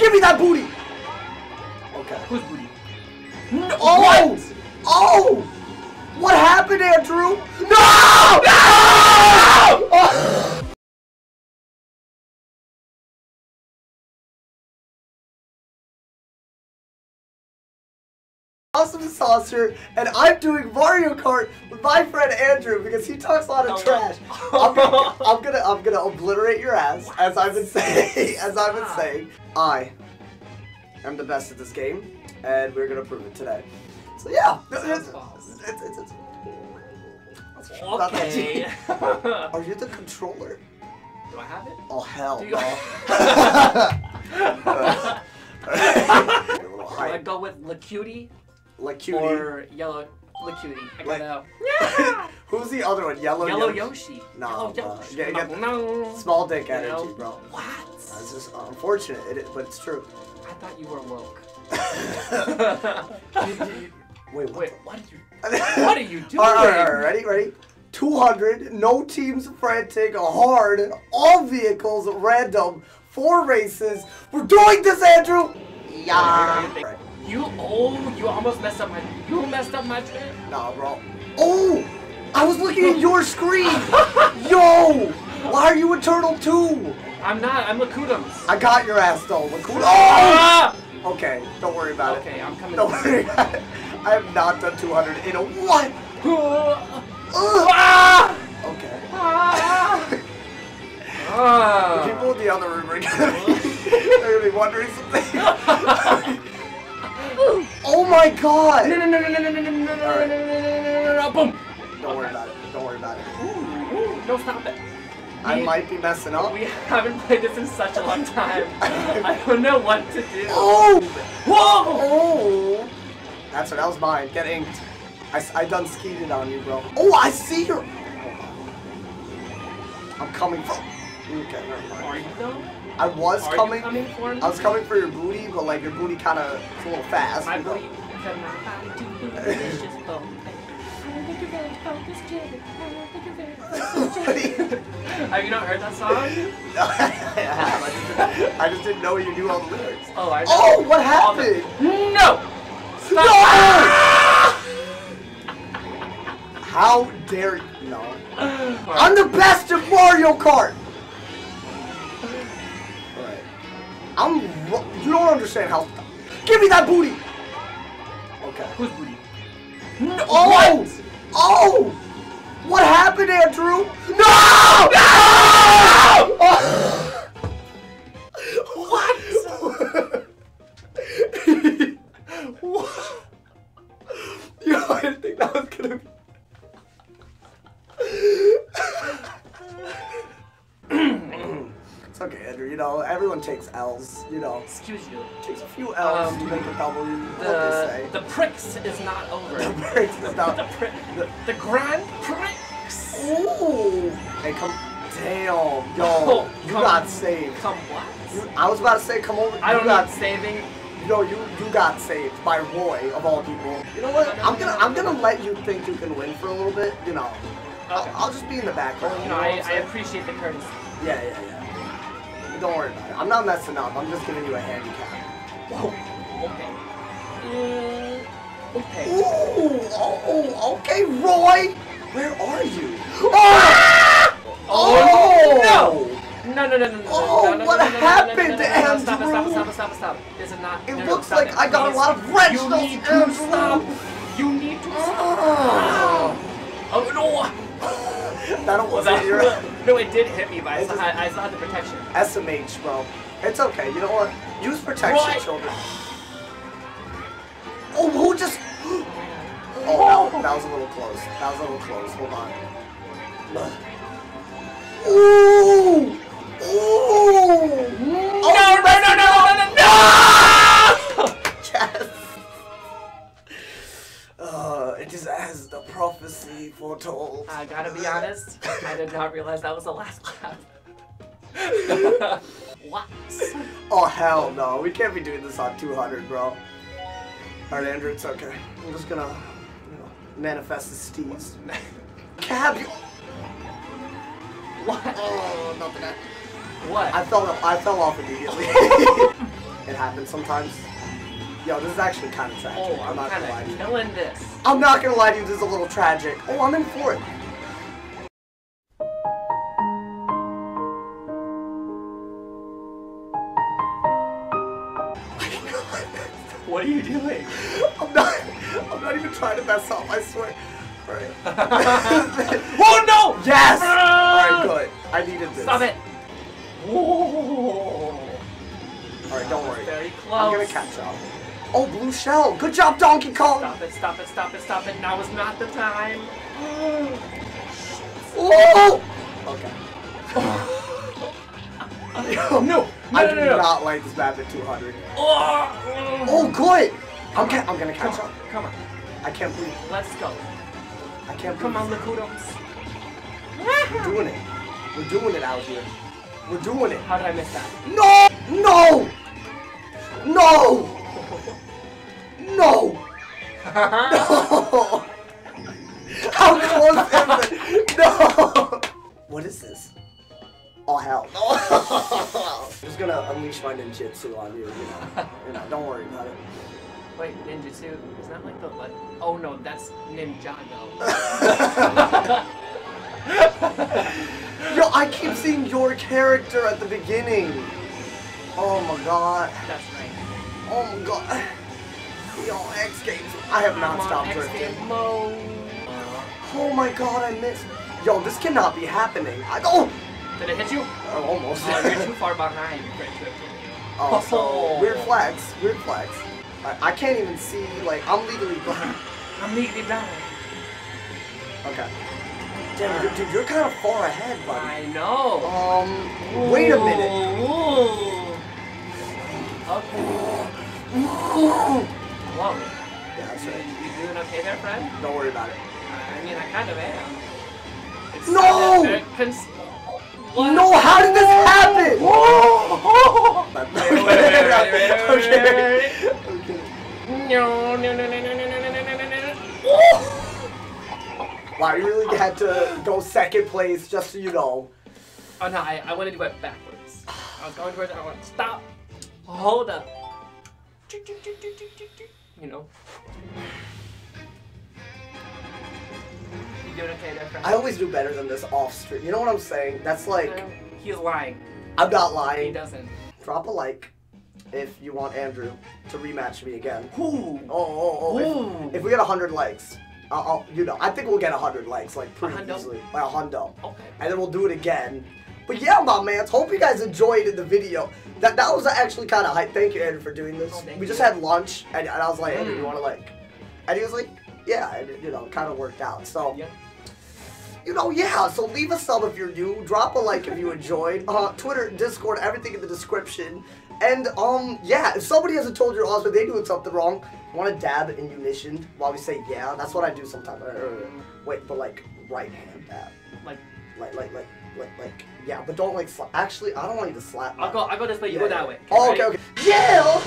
Give me that booty! Okay. Who's booty? No! What? Oh! What happened, Andrew? No! No! Oh. Awesome Sauce here, and I'm doing Mario Kart with my friend Andrew because he talks a lot of trash. I'm gonna obliterate your ass, what? As I've been saying. I am the best at this game, and we're gonna prove it today. So yeah, it's okay. Are you the controller? Do I have it? Oh hell no! Do I go with Lakitu? Lakitu. Or yellow Lakitu. I don't know. Yeah. Who's the other one? Yellow Yoshi. No. No. Small dick energy, bro. What? That's just unfortunate, but it's true. I thought you were woke. Wait. What are you doing? All right. Ready? 200. No teams frantic. Hard. All vehicles random. 4 races. We're doing this, Andrew. Yeah. You almost messed up my. You messed up my trip. Nah, bro. Oh, I was looking at your screen. Yo, why are you a turtle too? I'm not. I'm Lakutums. I got your ass though, Lakitu. Oh! Okay, don't worry about it. Okay, I'm coming. Don't worry about it. I have not done 200 in a one. Okay. The people in the other room are gonna be wondering something. Oh my god! No, all right. No, boom! Don't worry about it. Ooh, no, stop it. I might be messing up. We haven't played this in such a long time. I don't know what to do. Oh! Whoa! Oh! That's what, that was mine. Get inked. I done skeeted on you, bro. Oh, I see her! I'm coming for... Okay, never mind. Are you though? I was coming for your booty, but like your booty kind of a little fast. My booty. Have you not heard that song? I just didn't know you knew all the lyrics. Oh, I know. Oh, what happened? No! Stop! No! How dare you? No. I'm the best at Mario Kart. You don't understand how. Give me that booty. Okay. Who's booty? No. What? Oh! What happened, Andrew? No! What? What? Yo, I didn't think that was gonna be. Okay, Andrew, you know, everyone takes L's, you know. Excuse you. Takes a few L's to make a W, what they say. The pricks is not over. The pricks is not over. The grand pricks. Ooh. Hey, come. Damn, yo. Oh, you got saved. Come what? I was about to say, come over. I don't got saving. No, you got saved by Roy, of all people. You know what? I'm gonna let you think you can win for a little bit, you know. Okay. I'll just be in the background. Well, you know, I appreciate the courtesy. Yeah. Don't worry about it. I'm not messing up. I'm just giving you a handicap. Whoa. Okay. Okay. Ooh. Oh. Okay, Roy. Where are you? Oh. Oh. No. No. Oh. What happened, Andrew? Stop. This is not. It looks like I got a lot of wrench. You need to stop. Oh no. That wasn't your... No, it did hit me, but I saw the protection. SMH, bro. It's okay. You know what? Use protection, children. Oh, who just... Oh, that was a little close. Hold on. Ooh! Ooh! No! Yes! It is as the prophecy foretold. I gotta be honest, I did not realize that was the last lap. What? Oh hell no, we can't be doing this on 200, bro. Alright, Andrew, it's okay. I'm just gonna, you know, manifest the steeds. Cab, you... What? Oh, nothing. What? I fell off immediately. It happens sometimes. Yo, this is actually kind of tragic. Oh, I'm not gonna lie to you. Killing this. I'm not gonna lie to you, this is a little tragic. Oh, I'm in fourth. What are you doing? I'm not even trying to mess up, I swear. All right. Oh no! Yes! Alright, good. I needed this. Stop it! Whoa! Alright, don't worry. Very close. I'm gonna catch up. Oh, blue shell! Good job, Donkey Kong! Stop it, stop it, stop it, stop it. Now is not the time. Oh! Okay. Oh, no! I do not like this map at 200. Oh, oh good! I'm gonna catch up. Come on. I can't breathe. Let's go. I can't breathe. Come on, Lakitu. We're doing it. We're doing it out here. We're doing it. How did I miss that? No! No! No! No! No! How close is it? No! What is this? Oh hell! I'm just gonna unleash my ninjutsu on you, you know, don't worry about it. Wait, ninjutsu? Is that like the what? Oh no, that's Ninjago. Yo, I keep seeing your character at the beginning. Oh my god. That's right. Oh my god. Yo, X Games. I have not stopped drifting. Oh my god, I missed. Yo, this cannot be happening. Oh! Did it hit you? Almost. You're too far behind. Oh, so weird flags. Weird flags. I can't even see. Like, I'm legally blind. I'm legally blind. Okay. Damn, dude, you're kind of far ahead, buddy. I know. Wait a minute. Ooh. Okay. Ooh. Whoa. Yeah, that's right. You doing okay there, friend? Don't worry about it. I mean, I kind of am. It's no. What? No, how did this happen? Wow, you really had to go second place just so you know. Oh no, I wanted to do it backwards. I was going towards it, I went, stop, hold up. You know. Okay there, I always do better than this off stream. You know what I'm saying? That's like... he's lying. I'm not lying. He doesn't. Drop a like if you want Andrew to rematch me again. Ooh. Oh, oh, oh. If we get 100 likes, you know, I think we'll get 100 likes, like, pretty easily. Like, 100. Okay. And then we'll do it again. But yeah, my man, hope you guys enjoyed the video. That was actually kind of hype. Thank you, Andrew, for doing this. Oh, we just had lunch, and I was like, Andrew, you want to, like... And he was like, yeah, and it, you know, kind of worked out. So... Yep. You know, yeah, so leave a sub if you're new, drop a like if you enjoyed, Twitter, Discord, everything in the description, and, yeah, if somebody hasn't told your odds but they're doing something wrong, want to dab in unison while we say yeah, that's what I do sometimes, wait, but, like, right hand dab, like, yeah, but don't, like, actually, I don't want you to slap me. I'll go this way, you go that way. Okay, okay. Yeah!